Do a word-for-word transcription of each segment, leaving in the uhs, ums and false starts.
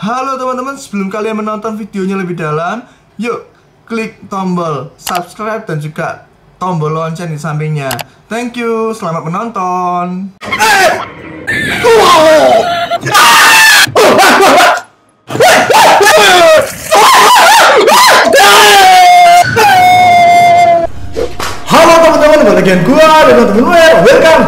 Halo teman-teman, sebelum kalian menonton videonya lebih dalam, yuk klik tombol subscribe dan juga tombol lonceng di sampingnya. Thank you, selamat menonton. Bagian gua dan teman-teman, welcome.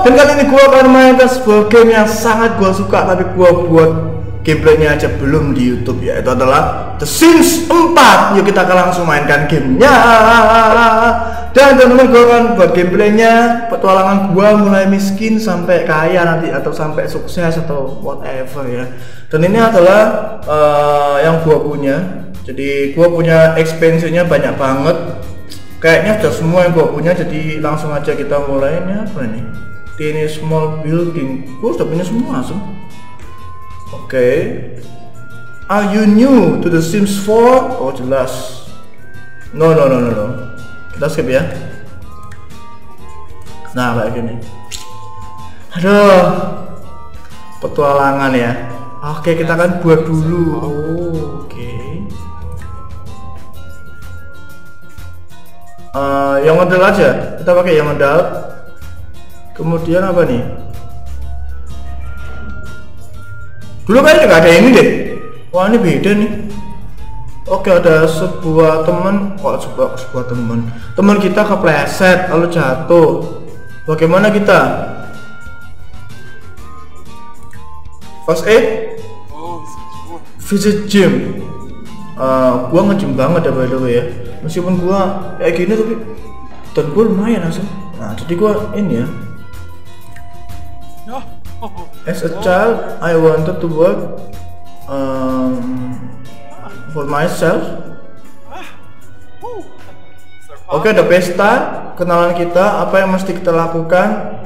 Dan kali ini gua akan mainkan sebuah game yang sangat gua suka, tapi gua buat gameplaynya aja belum di YouTube ya. Itu adalah The Sims empat. Yuk kita akan langsung mainkan gamenya. Dan teman-teman, gua akan buat gameplaynya, petualangan gua mulai miskin sampai kaya nanti, atau sampai sukses atau whatever ya. Dan ini adalah uh, yang gua punya. Jadi gua punya expansionnya banyak banget. Kayaknya sudah semua yang gue punya, jadi langsung aja kita mulainya. Apa nih? Ini small building. Gue sudah punya semua langsung. Oke. Okay. Are you new to The Sims four? Oh jelas. No no no no no. Kita skip ya. Nah kayak gini. Aduh. Petualangan ya. Oke okay, kita akan buat dulu. Oh oke. Okay. Uh, yang modal aja, kita pakai yang modal. Kemudian apa nih? Dulu kayaknya nggak ada yang ini deh. Wah ini beda nih. Oke ada sebuah teman, kok oh, sebuah sebuah teman. Teman kita kepleset lalu jatuh. Bagaimana kita? First aid? Visit gym. Uh, gua nge-gym banget ya by the way ya. Meskipun gua kayak gini tapi dan gua lumayan langsung. Nah jadi gua ini ya. As a child I wanted to work um, for myself. Oke okay, ada pesta kenalan kita. Apa yang mesti kita lakukan?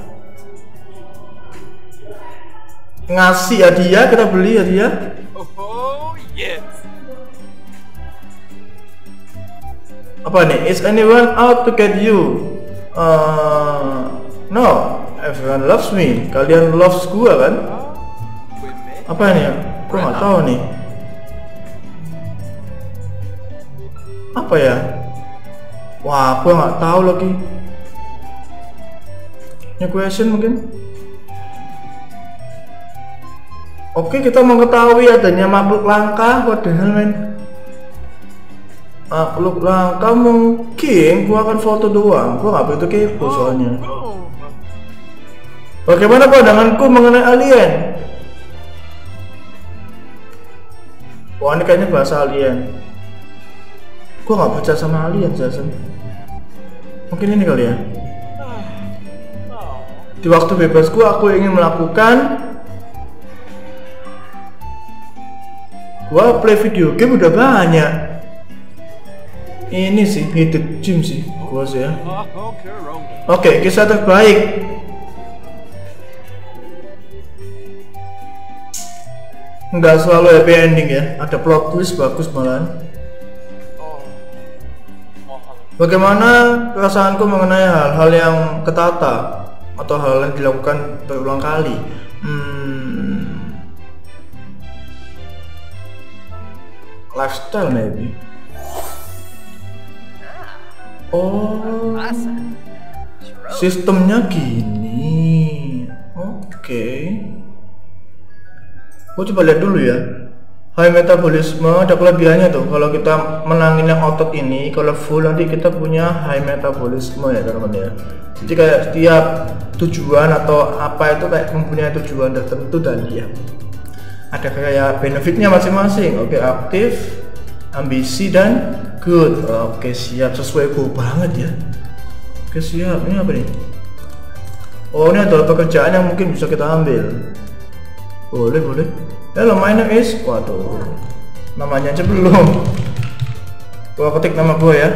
Ngasih hadiah, kita beli hadiah. Oh yes. Apa nih? Is anyone out to get you? Uh, no, everyone loves me. Kalian loves gua kan? Apa nih? Gua nggak tahu nih. Apa ya? Wah, gua nggak tahu lagi. Ini question mungkin? Oke, kita mengetahui adanya makhluk langka. What the hell man? Makhluk langka mungkin gua akan foto doang, gua nggak begitu kepo soalnya. Bagaimana pandanganku mengenai alien? Wah ini kayaknya bahasa alien. Gua nggak baca sama alien Jason. Mungkin ini kali ya. Di waktu bebasku aku ingin melakukan. Gua play video game udah banyak. Ini sih, hidup gym sih, gua sih ya. Oke, okay, kisah terbaik. Enggak selalu happy ending ya, ada plot twist bagus malahan. Bagaimana perasaanku mengenai hal-hal yang ketata atau hal yang dilakukan berulang kali? Hmm. Lifestyle maybe. Oh, sistemnya gini. Oke okay. Gua coba lihat dulu ya. High metabolisme, ada kelebihannya tuh. Kalau kita menangin yang otot ini, kalau full nanti kita punya high metabolisme ya teman-teman ya. Jadi kayak setiap tujuan atau apa itu kayak mempunyai tujuan tertentu dan dia ada kayak benefitnya masing-masing. Oke okay, aktif, ambisi dan good. Oke siap, sesuai gue banget ya. Oke siap, ini apa nih? Oh ini adalah pekerjaan yang mungkin bisa kita ambil. Boleh boleh. Hello my name is, waduh namanya aja belum. Gua ketik nama gue ya.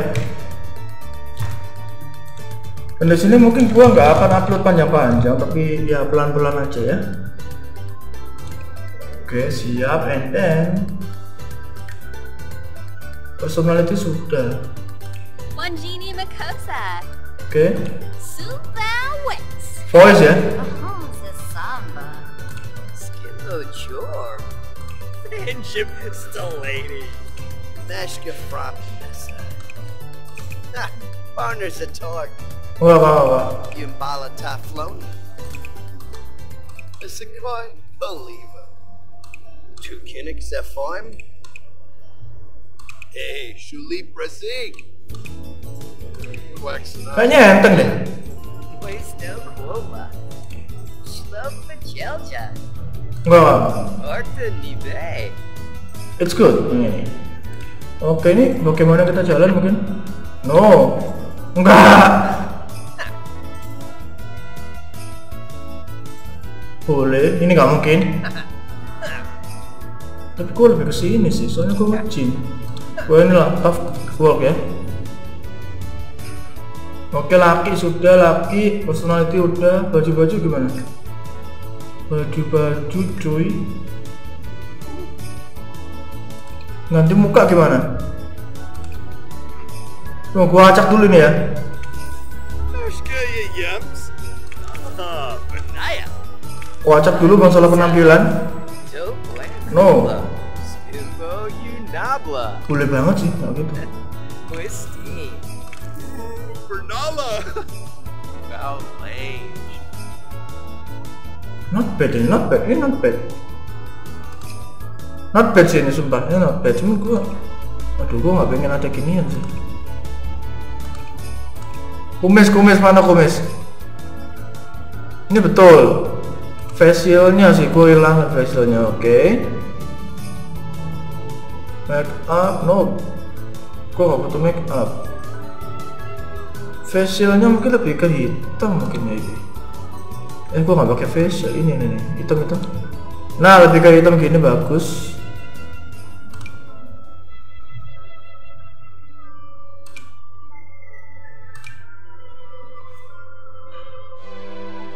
Dan disini mungkin gua nggak akan upload panjang-panjang, tapi ya pelan-pelan aja ya. Oke siap, and then personality sudah. Wanjini Makosa. Oke. Okay. Super Wits. Voice ya. Oh, the samba. Skill of your. Friendship is the lady. That's your problem. Ah, Barner's a talk. Whoa, whoa, whoa. You Molotov flown. It's a coin believer. Two kin except for him. Hey, Shuli Brazig. Kayaknya enteng deh. It's good. Ini. Oke, ini bagaimana kita jalan mungkin? No. Enggak. Boleh, ini nggak mungkin. Tapi gue lebih kesini sih, soalnya gue wajin. Gue ini lah, tough work ya. Oke, laki sudah, laki personality udah, baju-baju gimana? Baju-baju cuy. Nanti muka gimana? Tuh, gua acak dulu nih ya. Gua acak dulu masalah penampilan. No. Boleh banget sih, kalau gitu. Not bad, ini not bad, ini not bad. Not bad sih ini, sumpah, ini not bad. Cuman gua, aduh gua gak pengen ada ginian sih. Kumis, kumis, mana kumis? Ini betul. Facialnya sih, gua hilangin facialnya, oke okay. Make up, no. Gua gak butuh make up. Facialnya mungkin lebih ke hitam mungkin maybe. Eh gua nggak pakai facial ini nih nih hitam hitam. Nah lebih ke hitam gini bagus.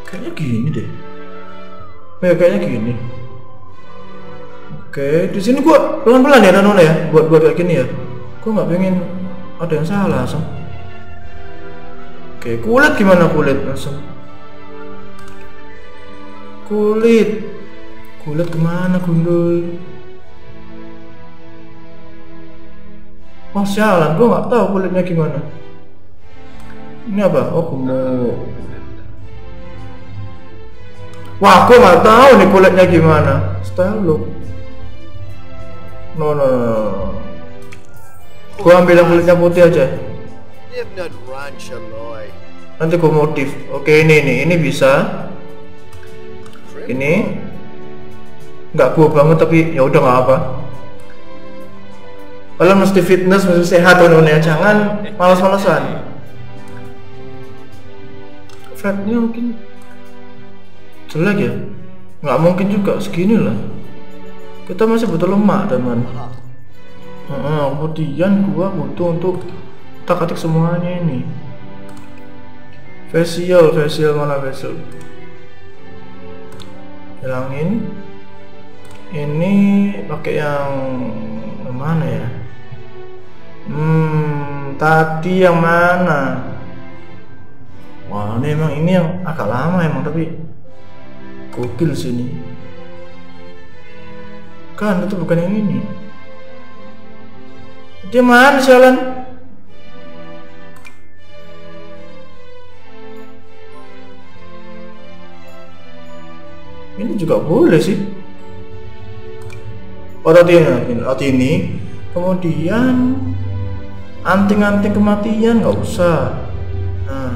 Kayaknya gini deh. Ya, kayaknya gini. Oke di sini gua pelan pelan ya Nona ya buat buat kayak gini ya. Gua nggak pengen ada yang salah langsung. Oke, kulit gimana kulit langsung? Kulit, kulit kemana gundul? Oh sialan, gue nggak tahu kulitnya gimana. Ini apa? Oh gemuk. Wah, gue nggak tahu nih kulitnya gimana. Style look. No no. Gue ambil yang kulitnya putih aja. Nanti gue motif. Oke ini nih, ini bisa. Ini nggak gue banget tapi ya udah nggak apa. Kalian mesti fitness, mesti sehat teman-teman ya, jangan malas-malasan. Flatnya mungkin jelek ya, nggak mungkin juga segini lah. Kita masih butuh lemak teman. Nah, kemudian gue butuh untuk tak-atik semuanya ini. Facial, facial mana facial? Hilangin. Ini pakai yang mana ya? Hmm, tadi yang mana? Wah, ini emang ini yang agak lama emang tapi gokil sini. Kan itu bukan yang ini. Dia mana jalan? Ini juga boleh sih. Pada hati ini, kemudian anting-anting kematian nggak usah. Nah,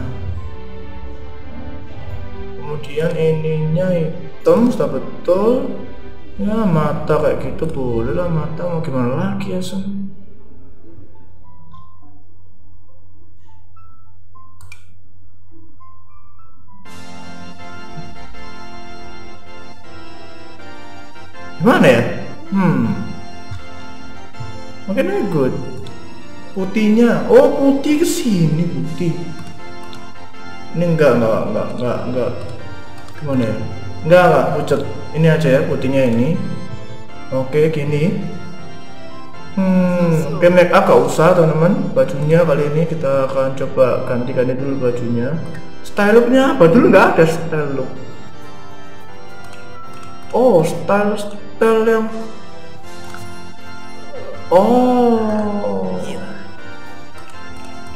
kemudian ininya hitam sudah betul. Ya mata kayak gitu boleh lah, mata mau gimana lagi ya sen. Gimana ya? Hmm, mungkin ini good. Putihnya, oh putih kesini putih. Ini enggak enggak enggak enggak enggak. Gimana ya? Enggak enggak pucat. Ini aja ya putihnya ini. Oke gini. Hmm, oke make up gak usah teman-teman. Bajunya kali ini kita akan coba ganti-ganti dulu bajunya. Style looknya apa dulu? Enggak ada style look. Oh, style-style yang Oh.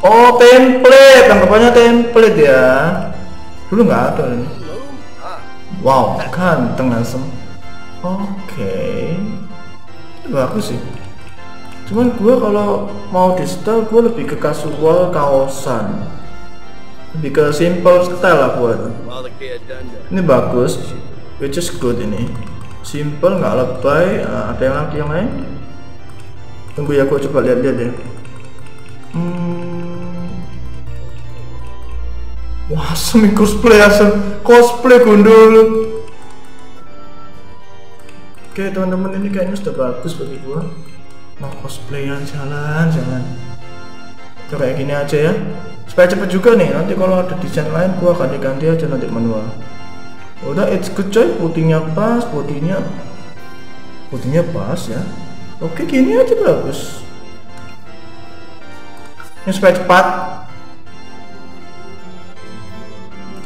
Oh, template, tanggapannya template ya. Dulu nggak ada ini. Wow, ganteng langsung. Oke, okay. Bagus sih. Cuman gue kalau mau di style gue lebih ke casual kaosan, lebih ke simple style lah gue. Ini bagus, which is good ini. Simple nggak lebay. Nah, ada yang lagi yang lain? Tunggu ya, gue coba lihat-lihat deh. Hmm. Wah, semi cosplay asal cosplay gondol. Oke teman-teman, ini kayaknya sudah bagus bagi gua. Mau cosplayan jalan-jalan. Coba kayak gini aja ya. Supaya cepet juga nih. Nanti kalau ada desain lain gua akan ganti aja nanti manual. Udah, it's good coy. Putihnya pas, bodinya putihnya pas ya. Oke, gini aja bagus. Ini supaya cepat.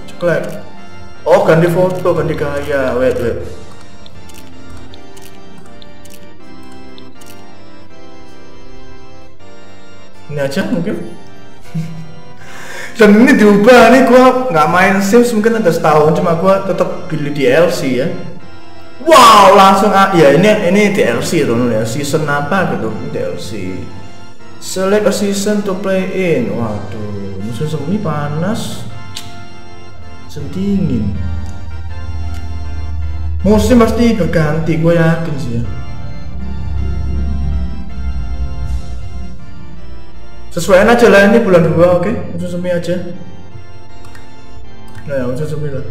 Ceklek. Oh, ganti foto, ganti gaya. Wait, wait. Ini aja mungkin. Dan ini diubah nih, gua nggak main Sims mungkin ada setahun, cuma gua tetap beli D L C ya. Wow, langsung ah ya, ini ini D L C tuh ya, season apa gitu, D L C. Select a season to play in. Waduh, musim semi panas, musim dingin. Musim pasti berganti, gua yakin sih ya. Sesuaikan aja lah, ini bulan dua, oke? Okay? Musim semi aja. Nah ya, musim semi lah.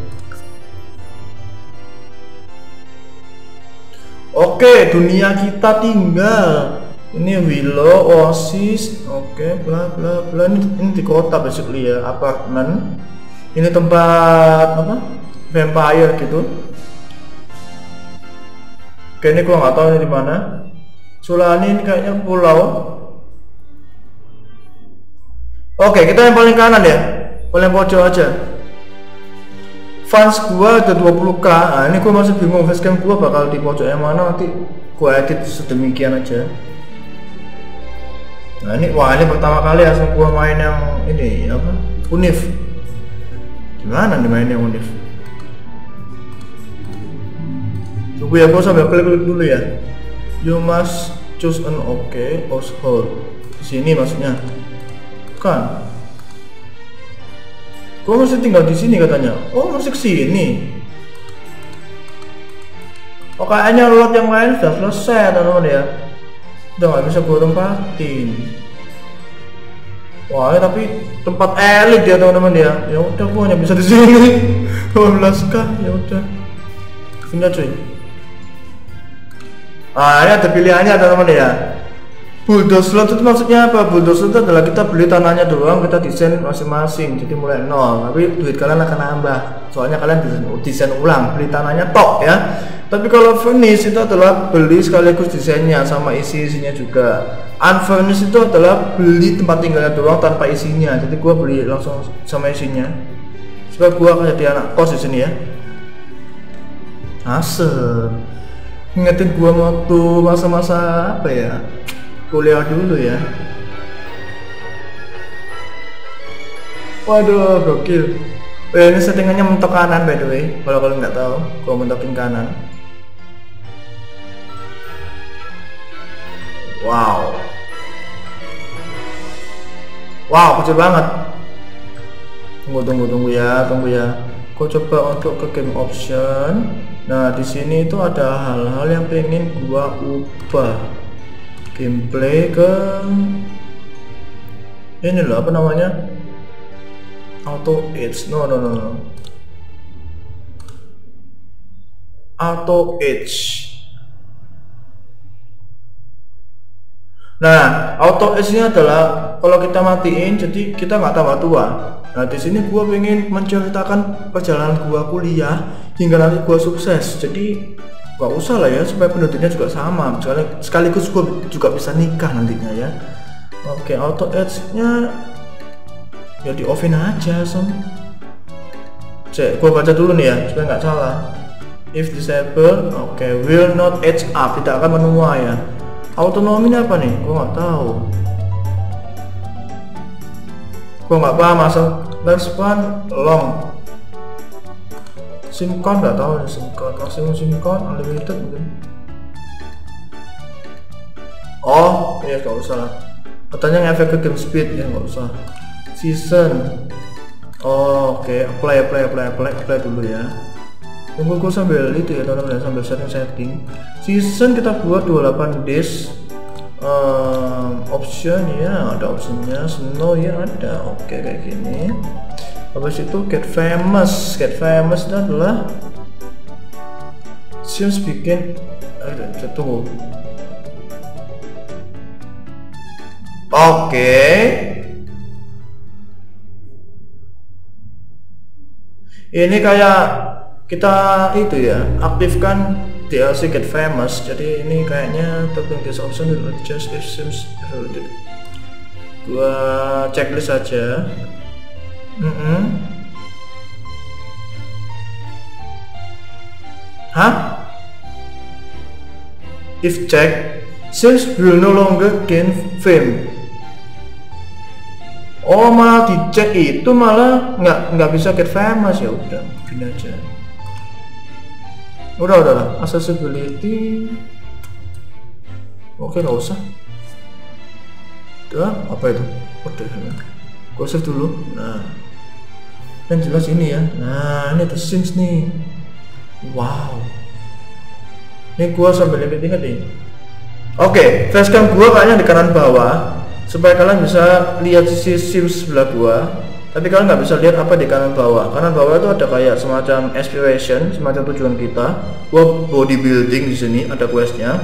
Oke, okay, dunia kita tinggal. Ini Willow Oasis, oke, okay, bla bla bla. Ini, ini di kota basically ya, apartemen. Ini tempat apa? Vampire gitu. Oke, okay, ini gua nggak tahu ini di mana. Sulani ini kayaknya pulau. Oke, okay, kita yang paling kanan ya, paling pojok aja. Fans gua ada dua puluh K. Nah, ini gua masih bingung facecam gua bakal di pojok yang mana, nanti gua edit sedemikian aja. Nah ini, wah ini pertama kali langsung gua main yang ini apa? Unif. Gimana nih mainnya Unif? Tunggu ya, gua sambil klik-klik dulu ya. You must choose an okay or hold. Di sini maksudnya. Kan, gue mesti tinggal di sini katanya. Oh, mesti kesini. Oh, kayaknya lot yang lain sudah selesai, teman-teman ya. Udah nggak bisa gue tempatin. Wah, ya, tapi tempat elit ya teman-teman ya. Ya udah, gue hanya bisa di sini. dua belas K, ya udah. Pindah cuy. Ah, ini ada pilihannya teman-teman ya. Bulldoze lot itu maksudnya apa? Bulldoze lot adalah kita beli tanahnya doang, kita desain masing-masing, jadi mulai nol. Tapi duit kalian akan nambah, soalnya kalian desain ulang, beli tanahnya tok ya. Tapi kalau furnish itu adalah beli sekaligus desainnya sama isi-isinya juga. Unfurnished itu adalah beli tempat tinggalnya doang tanpa isinya. Jadi gua beli langsung sama isinya. Sebab gua akan jadi anak kos di sini ya. Asem. Ingetin gua waktu masa-masa apa ya? Kuliah dulu ya. Waduh, gokil. Eh, ini settingannya mentok kanan by the way. Kalau kalian nggak tahu, gua mentokin kanan. Wow. Wow, kecil banget. Tunggu, tunggu, tunggu ya, tunggu ya. Gua coba untuk ke game option. Nah, di sini itu ada hal-hal yang pengen gua ubah. Gameplay ke ini loh, apa namanya, auto edge. No no no no, auto edge. Nah, auto edge ini adalah kalau kita matiin jadi kita nggak tambah tua. Nah, di sini gua pengen menceritakan perjalanan gua kuliah hingga nanti gua sukses. Jadi gak usah lah ya, supaya penduduknya juga sama, sekaligus gue juga bisa nikah nantinya ya. Oke, auto edge nya ya di offin aja son. Cek, gue baca dulu nih ya supaya nggak salah. If disabled, oke, okay, will not edge up, tidak akan menua ya. Autonominya apa nih? Gua nggak tahu. Gua nggak paham asal. Lifespan long. Simcon nggak tahu ya, simcon maksimum simcon unlimited mungkin. Oh iya nggak usah. Katanya ngefek ke game speed ya, nggak usah. Season. Oh, oke, okay. apply apply apply apply apply dulu ya. Tunggu gue sambil itu ya teman-teman, sambil setting-setting. Season kita buat dua puluh delapan days. Um, option ya, ada optionnya. Snow ya ada. Oke, okay, kayak gini. Habis itu get famous. Get famous itu adalah Sims bikin. Aduh, tunggu. Oke. Okay. Ini kayak kita itu ya, aktifkan D L C Get Famous. Jadi ini kayaknya tentang this option will adjust if Sims loaded. Gua checklist aja. mm -hmm. Hah? If check, Sims will no longer gain fame. Oh, malah dicek itu malah nggak nggak bisa get famous. Ya udah, gini aja. Udah, udah lah, accessibility. Oke, nggak usah. Udah, apa itu? Udah, gue save dulu. Nah, yang jelas ini ya. Nah, ini The Sims nih. Wow. Ini gue sambil inget-inget nih. Oke, facecam gue kayaknya di kanan bawah. Supaya kalian bisa lihat sisi Sims sebelah gue. Tapi kalian nggak bisa lihat apa di kanan bawah. Kanan bawah itu ada kayak semacam aspiration, semacam tujuan kita. Gua bodybuilding di sini, ada questnya,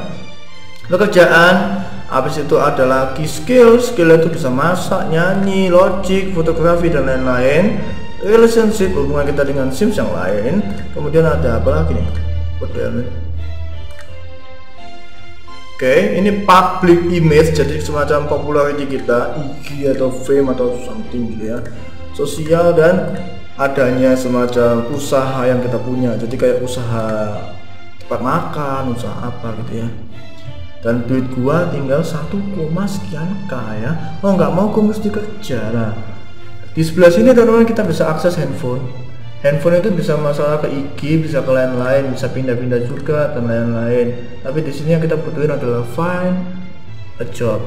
pekerjaan. Habis itu ada lagi skill, skill itu bisa masak, nyanyi, logic, fotografi dan lain-lain. Relationship, hubungan kita dengan Sims yang lain. Kemudian ada apa lagi nih? Oke, okay, ini public image, jadi semacam popularity kita, I G atau fame atau something gitu ya. Sosial dan adanya semacam usaha yang kita punya, jadi kayak usaha tempat makan, usaha apa gitu ya. Dan duit gua tinggal satu koma sekian k ya. Oh nggak mau, gua mesti kerja lah. Di sebelah sini teman-teman kita bisa akses handphone. Handphone itu bisa masalah ke I G, bisa ke lain-lain, bisa pindah-pindah juga dan lain-lain. Tapi di sini yang kita butuhin adalah find a job.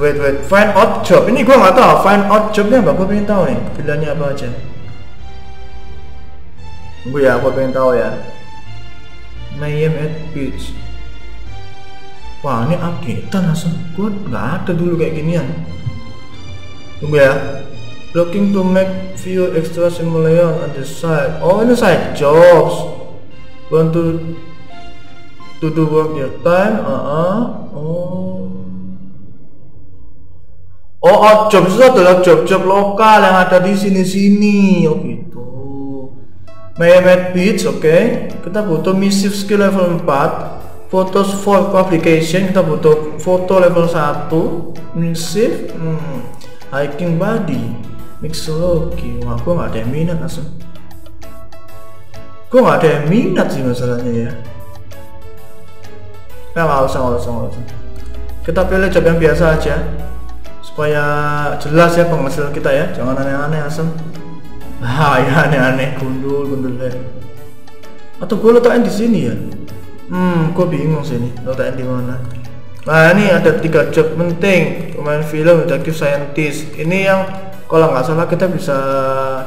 Wait wait, find out job. Ini gua nggak tahu find out jobnya apa. Gua pengen tahu nih, pilihannya apa aja. Tunggu ya, gua pengen tahu ya. Mayhem at beach. Wah ini update langsung. Gua nggak ada dulu kayak ginian. Tunggu ya. Looking to make few extra simulations on the side. Oh ini side jobs. Want to to do work your time. Uh -huh. Oh. Oh, out jobs itu adalah job-job lokal yang ada di sini-sini. Oh gitu. Mayhem Beach, oke. Okay. Kita butuh missive skill level empat. Photos for publication, kita butuh foto level satu. Missive. Hmm. Hiking body. Mixology, wah gue gak ada yang minat langsung. Gue gak ada yang minat sih masalahnya ya. Nah gak usah, gak usah, gak usah. Kita pilih job yang biasa aja. Supaya jelas ya penghasilan kita ya. Jangan aneh-aneh asem. Hah ya aneh-aneh, gundul, gundul deh. Atau gue letakin di sini ya. Hmm, gue bingung sih ini, letakin di mana. Nah ini ada tiga job penting. Pemain film, detective, scientist. Ini yang kalau nggak salah kita bisa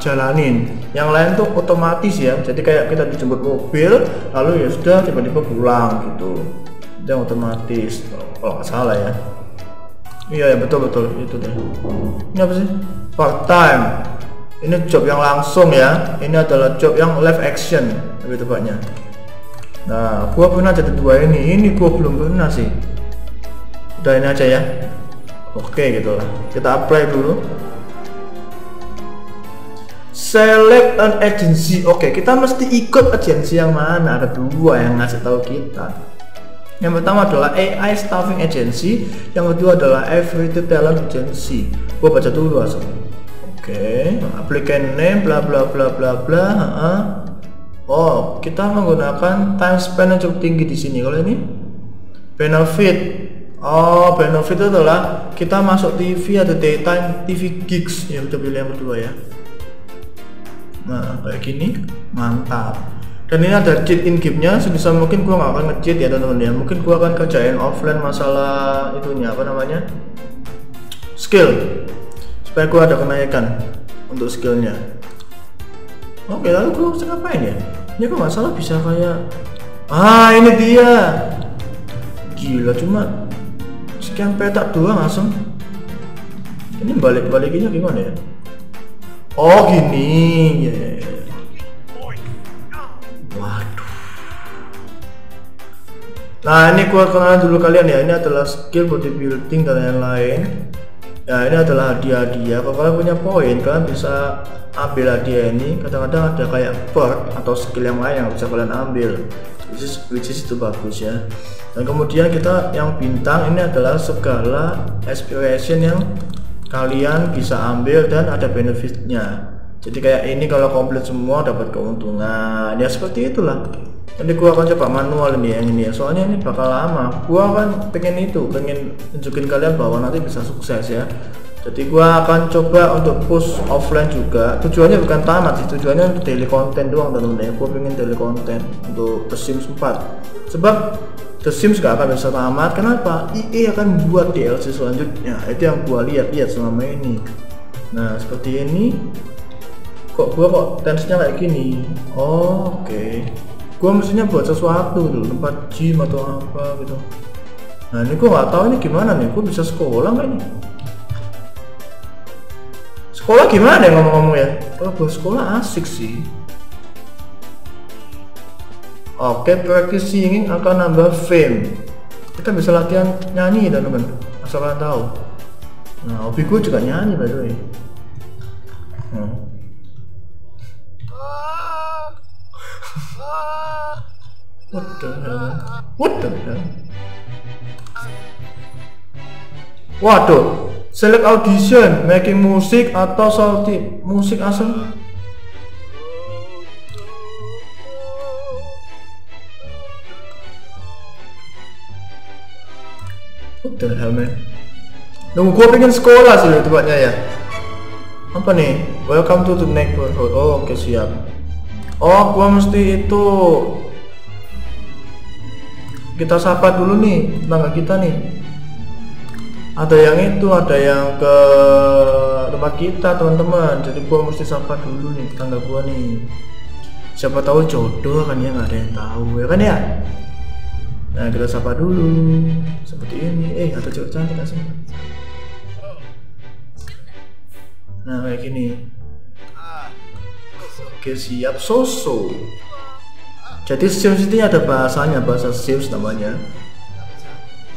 jalanin. Yang lain tuh otomatis ya, jadi kayak kita dijemput mobil lalu ya sudah tiba-tiba pulang gitu, yang otomatis kalau nggak salah ya. Iya ya, betul betul itu deh. Ini apa sih? Part time. Ini job yang langsung ya, ini adalah job yang live action lebih tepatnya. Nah gua pernah jadi dua ini, ini gua belum pernah sih. Udah ini aja ya. Oke gitu lah, kita apply dulu. Select an agency. Oke, okay, kita mesti ikut agensi yang mana. Ada dua yang ngasih tahu kita. Yang pertama adalah A I Staffing Agency, yang kedua adalah Everyday Talent Agency. Gua baca dulu asal. Oke, okay. Applicant name bla bla bla bla bla. Uh-huh. Oh, kita menggunakan time span yang cukup tinggi di sini. Kalau ini Benefit, oh benefit itu adalah kita masuk T V ada daytime T V gigs ya, udah pilih yang kedua ya. Nah kayak gini mantap. Dan ini ada cheat in game-nya, sebisa mungkin gua nggak akan nge-cheat ya teman-teman ya. Mungkin gua akan kerjain offline masalah itunya apa namanya skill, supaya gua ada kenaikan untuk skillnya. Oke lalu gua harus ngapain ya? Ini kok nggak salah bisa kayak ah ini dia gila, cuma sekian petak doang langsung. Ini balik-balikinnya gimana ya? Oh gini ya. Yeah. Waduh. Nah ini gua kenalin dulu kalian ya. Ini adalah skill bodybuilding dan lain-lain. Nah ini adalah hadiah-hadiah. Kalau kalian punya poin, kalian bisa ambil hadiah ini. Kadang-kadang ada kayak perk atau skill yang lain yang bisa kalian ambil. Which is, which is itu bagus ya. Dan kemudian kita yang bintang ini adalah segala aspiration yang kalian bisa ambil dan ada benefitnya. Jadi kayak ini kalau komplit semua dapat keuntungan ya, seperti itulah. Nanti gua akan coba manual ini yang ini ya, soalnya ini bakal lama. Gua kan pengen itu, pengen tunjukin kalian bahwa nanti bisa sukses ya. Jadi gua akan coba untuk push offline juga. Tujuannya bukan tamat sih, tujuannya untuk daily content doang teman-teman ya. Gua pengen daily content untuk The Sims four, sebab The Sims gak akan bisa tamat. Kenapa? E A akan buat D L C selanjutnya. Itu yang gua lihat-lihat selama ini. Nah seperti ini. Kok gua kok tensinya kayak gini? Oh, oke. Okay. Gua mestinya buat sesuatu dulu, tempat gym atau apa gitu. Nah ini gua nggak tahu ini gimana nih. Gua bisa sekolah nggak ini? Sekolah gimana yang ngomong-ngomong ya? Kalau buat sekolah asik sih. Oke, practice singing akan nambah fame. Kita bisa latihan nyanyi teman-teman, asal kalian tahu. Nah, hobi gue juga nyanyi by the way. Hmm. What the hell? What the hell? Waduh, select audition, making musik atau salty musik asal. What the hell man? Nunggu gua pengen sekolah sih tempatnya ya. Apa nih? Welcome to the neighborhood. Oh oke okay, siap. Oh gua mesti itu. Kita sapa dulu nih tetangga kita nih. Ada yang itu, ada yang ke tempat kita teman-teman. Jadi gua mesti sapa dulu nih tetangga gua nih. Siapa tahu jodoh kan ya, nggak ada yang tahu ya kan ya. Nah kita sapa dulu seperti ini. Eh ada cewek cantik asli. Nah kayak gini. Oke siap soso. Jadi Sims ini ada bahasanya, bahasa Sims namanya.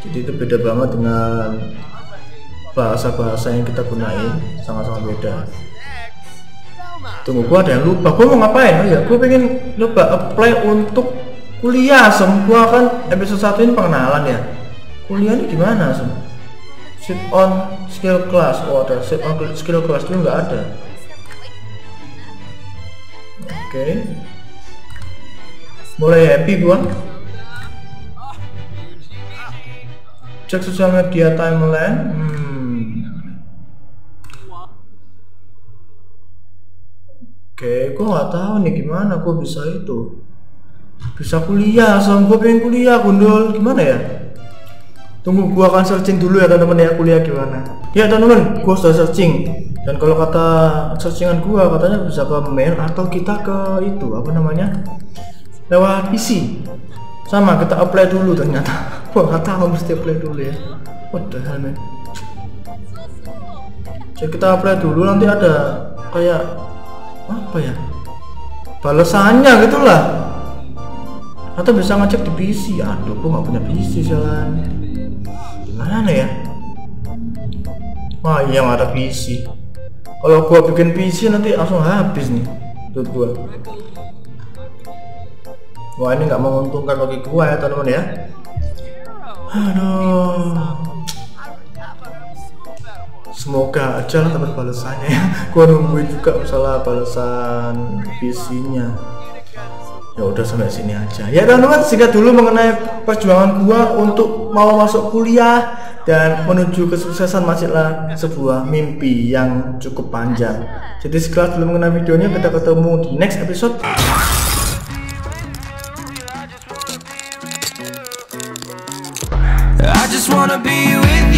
Jadi itu beda banget dengan bahasa-bahasa yang kita gunain, sangat-sangat beda. Tunggu gua ada yang lupa. Gua mau ngapain? Oh ya gua pengen lupa apply untuk kuliah Sem, gua kan episode satu ini pengenalan ya. Kuliahnya gimana Sem? Sit on skill class. Oh ada sit on skill class dulu nggak ada. Oke okay. Mulai happy gua. Cek sosial media timeline. hmm. Oke okay. Gua nggak tahu nih gimana gua bisa itu. Bisa kuliah, soalnya gue pengen kuliah, gundul gimana ya? Tunggu, gue akan searching dulu ya teman-teman ya, kuliah gimana? Ya teman-teman, gue sudah searching. Dan kalau kata searchingan gue, katanya bisa ke mail atau kita ke itu, apa namanya? Lewat P C. Sama, kita apply dulu ternyata. Gue nggak tahu mesti apply dulu ya. What the hell man? Jadi kita apply dulu, nanti ada kayak apa ya? Balasannya gitulah. Atau bisa ngecek di P C. Aduh, gua nggak punya P C jalan. Gimana ya? Wah, yang ada P C. Kalau gua bikin P C nanti langsung habis nih, duit gua. Wah, ini nggak menguntungkan bagi gua ya, teman-teman ya. Aduh. Semoga aja lah dapat balasannya ya. Gua nungguin juga masalah balasan P C-nya. ya udah sampai sini aja ya teman-teman. Singkat dulu mengenai perjuangan gua untuk mau masuk kuliah dan menuju kesuksesan masihlah sebuah mimpi yang cukup panjang. Jadi sekilas dulu mengenai videonya, kita ketemu di next episode. I just wanna be with you.